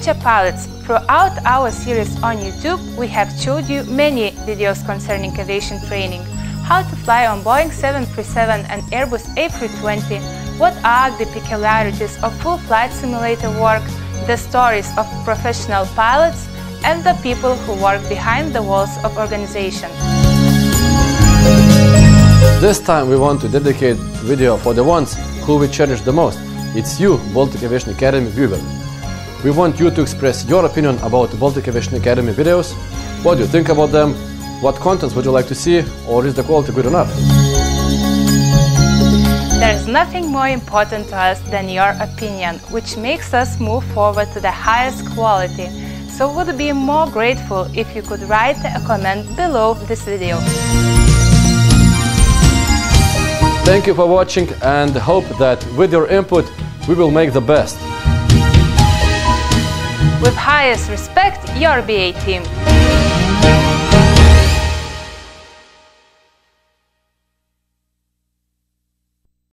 future pilots. Throughout our series on YouTube, we have showed you many videos concerning aviation training, how to fly on Boeing 737 and Airbus A320, what are the peculiarities of full flight simulator work, the stories of professional pilots, and the people who work behind the walls of organizations. This time we want to dedicate video for the ones who we cherish the most. It's you, Baltic Aviation Academy viewer. We want you to express your opinion about Baltic Aviation Academy videos. What do you think about them? What contents would you like to see? Or is the quality good enough? There's nothing more important to us than your opinion, which makes us move forward to the highest quality. So we'd be more grateful if you could write a comment below this video. Thank you for watching and hope that with your input we will make the best. With highest respect, your BA team.